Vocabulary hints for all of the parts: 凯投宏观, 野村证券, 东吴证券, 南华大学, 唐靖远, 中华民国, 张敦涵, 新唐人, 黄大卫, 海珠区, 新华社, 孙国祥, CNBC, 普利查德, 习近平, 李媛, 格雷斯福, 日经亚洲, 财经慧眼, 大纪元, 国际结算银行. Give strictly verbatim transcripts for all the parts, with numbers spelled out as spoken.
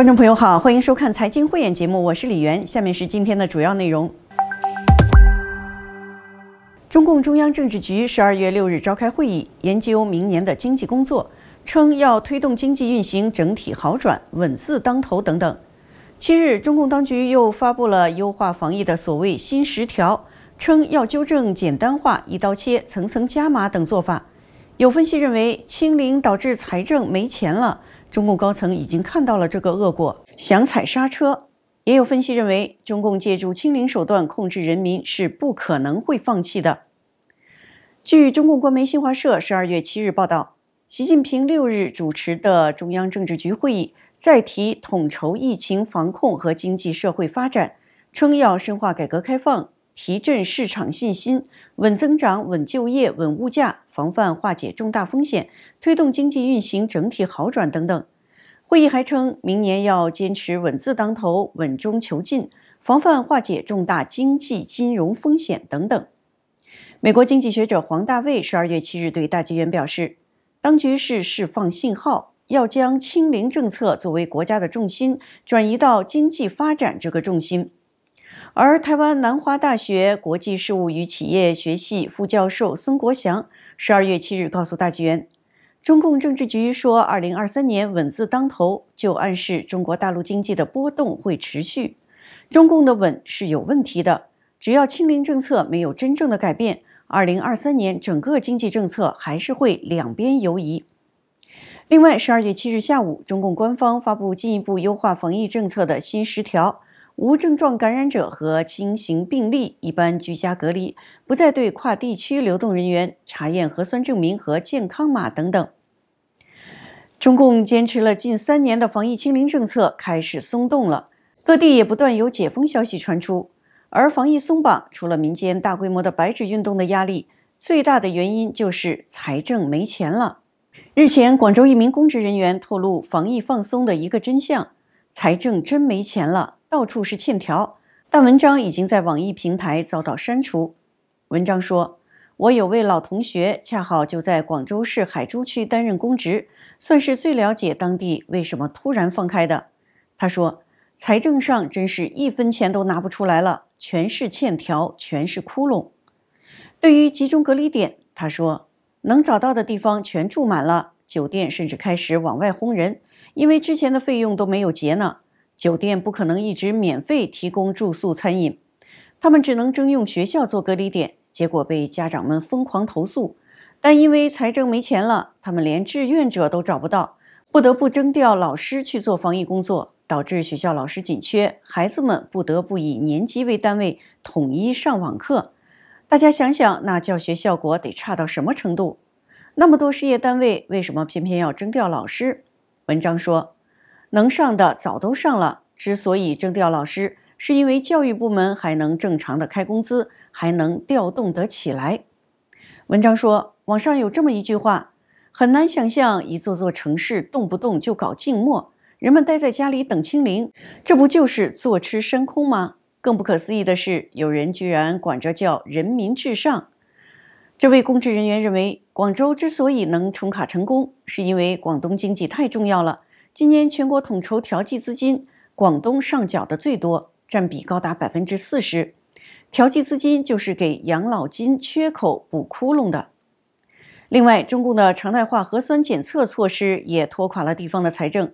观众朋友好，欢迎收看《财经慧眼》节目，我是李媛。下面是今天的主要内容。中共中央政治局十二月六日召开会议，研究明年的经济工作，称要推动经济运行整体好转，稳字当头等等。七日，中共当局又发布了优化防疫的所谓新十条，称要纠正简单化、一刀切、层层加码等做法。有分析认为，清零导致财政没钱了。 中共高层已经看到了这个恶果，想踩刹车。也有分析认为，中共借助清零手段控制人民是不可能会放弃的。据中共官媒新华社十二月七日报道，习近平六日主持的中央政治局会议再提统筹疫情防控和经济社会发展，称要深化改革开放，提振市场信心，稳增长、稳就业、稳物价。 防范化解重大风险，推动经济运行整体好转等等。会议还称，明年要坚持稳字当头、稳中求进，防范化解重大经济金融风险等等。美国经济学者黄大卫十二月七日对大纪元表示，当局是释放信号，要将清零政策作为国家的重心转移到经济发展这个重心。 而台湾南华大学国际事务与企业学系副教授孙国祥十二月七日告诉大纪元，中共政治局说二零二三年稳字当头，就暗示中国大陆经济的波动会持续。中共的稳是有问题的，只要清零政策没有真正的改变，二零二三年整个经济政策还是会两边游移。 另外，十二月七日下午，中共官方发布进一步优化防疫政策的新十条。 无症状感染者和轻型病例一般居家隔离，不再对跨地区流动人员查验核酸证明和健康码等等。中共坚持了近三年的防疫清零政策开始松动了，各地也不断有解封消息传出。而防疫松绑，除了民间大规模的白纸运动的压力，最大的原因就是财政没钱了。日前，广州一名公职人员透露防疫放松的一个真相：财政真没钱了。 到处是欠条，但文章已经在网易平台遭到删除。文章说：“我有位老同学，恰好就在广州市海珠区担任公职，算是最了解当地为什么突然放开的。”他说：“财政上真是一分钱都拿不出来了，全是欠条，全是窟窿。”对于集中隔离点，他说：“能找到的地方全住满了，酒店甚至开始往外轰人，因为之前的费用都没有结呢。” 酒店不可能一直免费提供住宿、餐饮，他们只能征用学校做隔离点，结果被家长们疯狂投诉。但因为财政没钱了，他们连志愿者都找不到，不得不征调老师去做防疫工作，导致学校老师紧缺，孩子们不得不以年级为单位统一上网课。大家想想，那教学效果得差到什么程度？那么多事业单位，为什么偏偏要征调老师？文章说。 能上的早都上了，之所以征调老师，是因为教育部门还能正常的开工资，还能调动得起来。文章说，网上有这么一句话，很难想象一座座城市动不动就搞静默，人们待在家里等清零，这不就是坐吃山空吗？更不可思议的是，有人居然管这叫人民至上。 这位公职人员认为，广州之所以能冲卡成功，是因为广东经济太重要了。 今年全国统筹调剂资金，广东上缴的最多，占比高达 百分之四十。调剂资金就是给养老金缺口补窟窿的。另外，中共的常态化核酸检测措施也拖垮了地方的财政。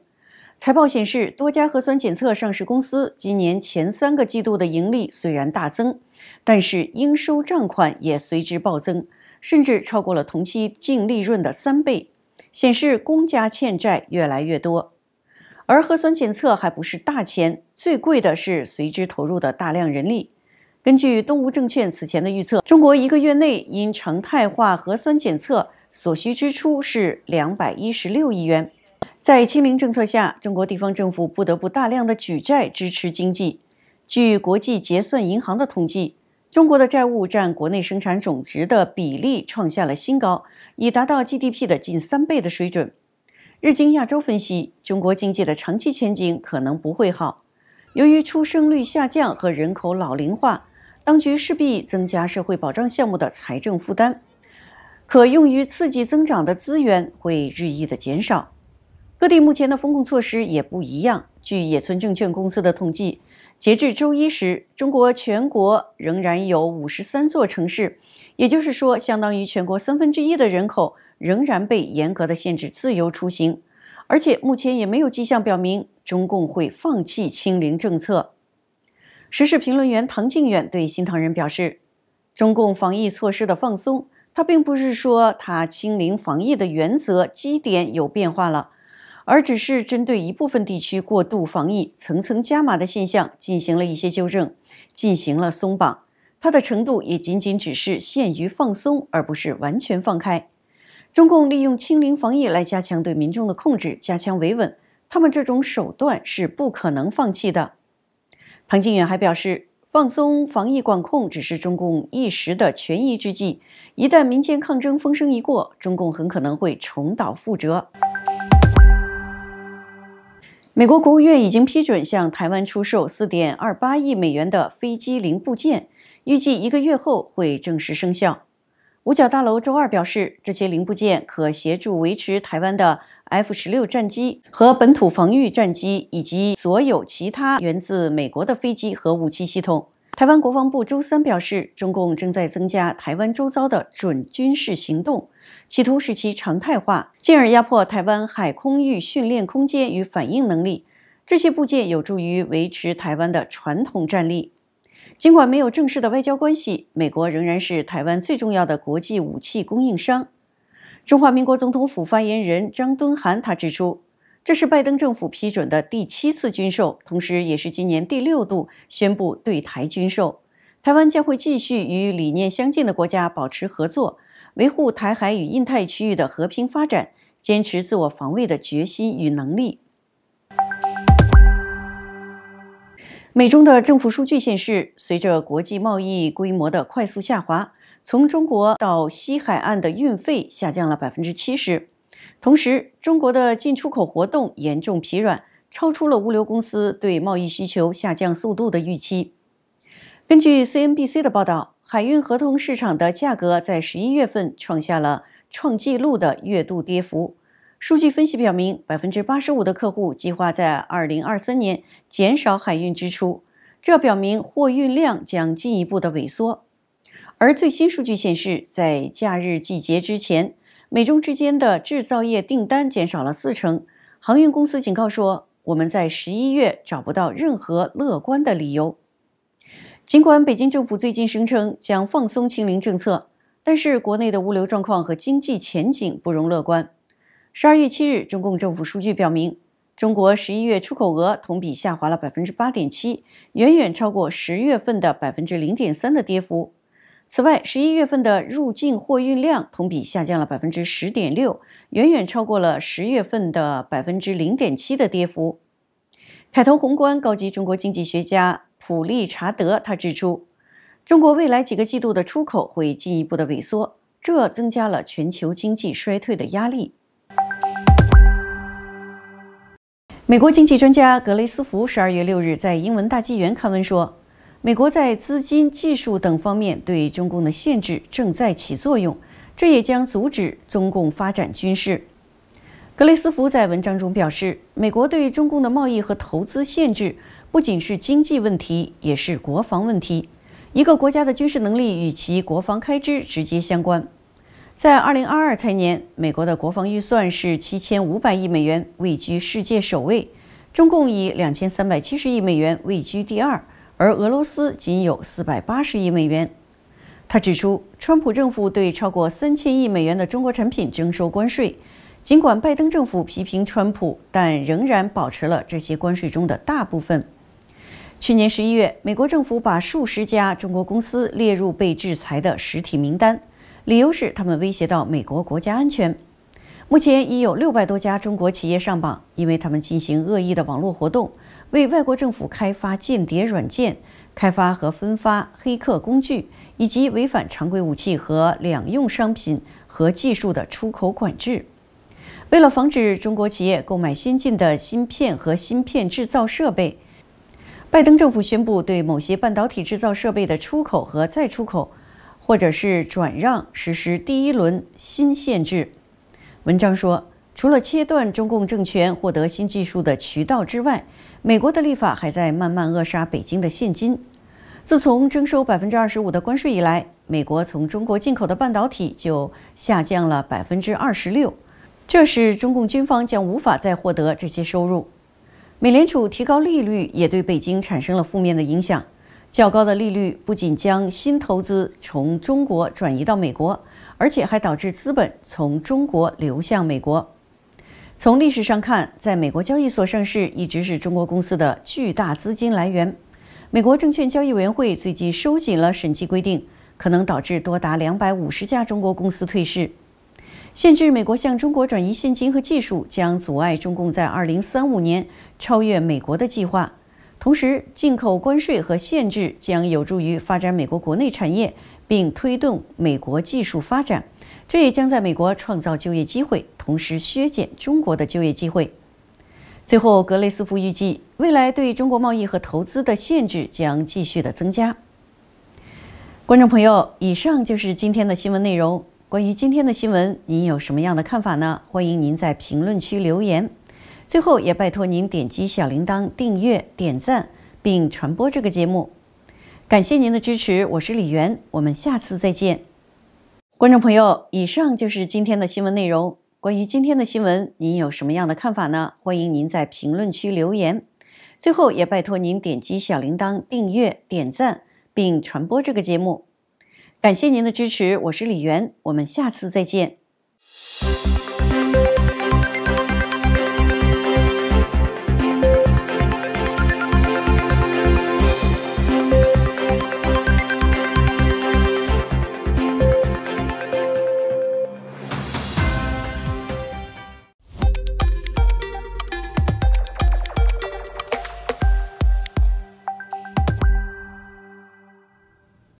财报显示，多家核酸检测上市公司今年前三个季度的盈利虽然大增，但是应收账款也随之暴增，甚至超过了同期净利润的三倍。 显示公家欠债越来越多，而核酸检测还不是大钱，最贵的是随之投入的大量人力。根据东吴证券此前的预测，中国一个月内因常态化核酸检测所需支出是二百一十六亿元。在清零政策下，中国地方政府不得不大量的举债支持经济。据国际结算银行的统计。 中国的债务占国内生产总值的比例创下了新高，已达到 G D P 的近三倍的水准。日经亚洲分析，中国经济的长期前景可能不会好。由于出生率下降和人口老龄化，当局势必增加社会保障项目的财政负担，可用于刺激增长的资源会日益的减少。各地目前的风控措施也不一样。据野村证券公司的统计，截至周一时，中国全国仍然有五十三座城市，也就是说，相当于全国三分之一的人口仍然被严格的限制自由出行。而且目前也没有迹象表明中共会放弃清零政策。时事评论员唐靖远对新唐人表示，中共防疫措施的放松，它并不是说它清零防疫的原则基点有变化了，而只是针对一部分地区过度防疫、层层加码的现象进行了一些纠正，进行了松绑。它的程度也仅仅只是限于放松，而不是完全放开。中共利用清零防疫来加强对民众的控制，加强维稳，他们这种手段是不可能放弃的。唐靖远还表示，放松防疫管控只是中共一时的权宜之计，一旦民间抗争风声一过，中共很可能会重蹈覆辙。美国国务院已经批准向台湾出售 四点二八亿美元的飞机零部件，预计一个月后会正式生效。五角大楼周二表示，这些零部件可协助维持台湾的 F 十六 战机和本土防御战机，以及所有其他源自美国的飞机和武器系统。台湾国防部周三表示，中共正在增加台湾周遭的准军事行动，企图使其常态化，进而压迫台湾海空域训练空间与反应能力。这些部件有助于维持台湾的传统战力。尽管没有正式的外交关系，美国仍然是台湾最重要的国际武器供应商。中华民国总统府发言人张敦涵他指出，这是拜登政府批准的第七次军售，同时也是今年第六度宣布对台军售。台湾将会继续与理念相近的国家保持合作，维护台海与印太区域的和平发展，坚持自我防卫的决心与能力。美中的政府数据显示，随着国际贸易规模的快速下滑，从中国到西海岸的运费下降了 百分之七十。同时，中国的进出口活动严重疲软，超出了物流公司对贸易需求下降速度的预期。根据 C N B C 的报道，海运合同市场的价格在十一月份创下了创纪录的月度跌幅。数据分析表明 ，百分之八十五 的客户计划在二零二三年减少海运支出，这表明货运量将进一步的萎缩。而最新数据显示，在假日季节之前，美中之间的制造业订单减少了四成。航运公司警告说，我们在十一月找不到任何乐观的理由。尽管北京政府最近声称将放松清零政策，但是国内的物流状况和经济前景不容乐观。十二月七日，中共政府数据表明，中国十一月出口额同比下滑了 百分之八点七， 远远超过十月份的 百分之零点三 的跌幅。此外，十一月份的入境货运量同比下降了 百分之十点六， 远远超过了十月份的 百分之零点七 的跌幅。凯投宏观高级中国经济学家普利查德他指出，中国未来几个季度的出口会进一步的萎缩，这增加了全球经济衰退的压力。美国经济专家格雷斯福十二月六日在英文大纪元刊文说，美国在资金、技术等方面对中共的限制正在起作用，这也将阻止中共发展军事。格雷斯福在文章中表示，美国对中共的贸易和投资限制不仅是经济问题，也是国防问题。一个国家的军事能力与其国防开支直接相关。在二零二二财年，美国的国防预算是七千五百亿美元，位居世界首位，中共以两千三百七十亿美元位居第二。而俄罗斯仅有四百八十亿美元。他指出，川普政府对超过三千亿美元的中国产品征收关税。尽管拜登政府批评川普，但仍然保持了这些关税中的大部分。去年十一月，美国政府把数十家中国公司列入被制裁的实体名单，理由是他们威胁到美国国家安全。目前已有六百多家中国企业上榜，因为他们进行恶意的网络活动，为外国政府开发间谍软件，开发和分发黑客工具，以及违反常规武器和两用商品和技术的出口管制。为了防止中国企业购买先进的芯片和芯片制造设备，拜登政府宣布对某些半导体制造设备的出口和再出口，或者是转让实施第一轮新限制。文章说，除了切断中共政权获得新技术的渠道之外，美国的立法还在慢慢扼杀北京的现金。自从征收 百分之二十五 的关税以来，美国从中国进口的半导体就下降了 百分之二十六， 这使中共军方将无法再获得这些收入。美联储提高利率也对北京产生了负面的影响。较高的利率不仅将新投资从中国转移到美国，而且还导致资本从中国流向美国。从历史上看，在美国交易所上市一直是中国公司的巨大资金来源。美国证券交易委员会最近收紧了审计规定，可能导致多达两百五十家中国公司退市。限制美国向中国转移现金和技术，将阻碍中共在二零三五年超越美国的计划。同时，进口关税和限制将有助于发展美国国内产业，并推动美国技术发展，这也将在美国创造就业机会，同时削减中国的就业机会。最后，格雷斯夫预计，未来对中国贸易和投资的限制将继续的增加。观众朋友，以上就是今天的新闻内容。关于今天的新闻，您有什么样的看法呢？欢迎您在评论区留言。最后，也拜托您点击小铃铛、订阅、点赞，并传播这个节目。感谢您的支持，我是李媛，我们下次再见。观众朋友，以上就是今天的新闻内容。关于今天的新闻，您有什么样的看法呢？欢迎您在评论区留言。最后，也拜托您点击小铃铛、订阅、点赞，并传播这个节目。感谢您的支持，我是李媛，我们下次再见。